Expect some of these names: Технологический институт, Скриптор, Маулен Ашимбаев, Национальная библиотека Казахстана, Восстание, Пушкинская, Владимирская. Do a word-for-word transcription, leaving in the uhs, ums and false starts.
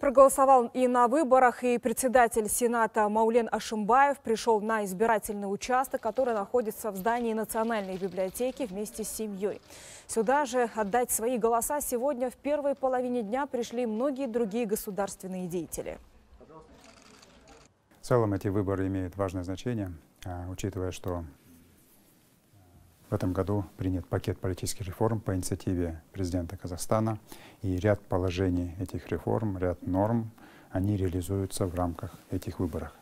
Проголосовал и на выборах, и председатель Сената Маулен Ашимбаев пришел на избирательный участок, который находится в здании Национальной библиотеки вместе с семьей. Сюда же отдать свои голоса сегодня в первой половине дня пришли многие другие государственные деятели. В целом эти выборы имеют важное значение, учитывая, что в этом году принят пакет политических реформ по инициативе президента Казахстана, и ряд положений этих реформ, ряд норм, они реализуются в рамках этих выборов.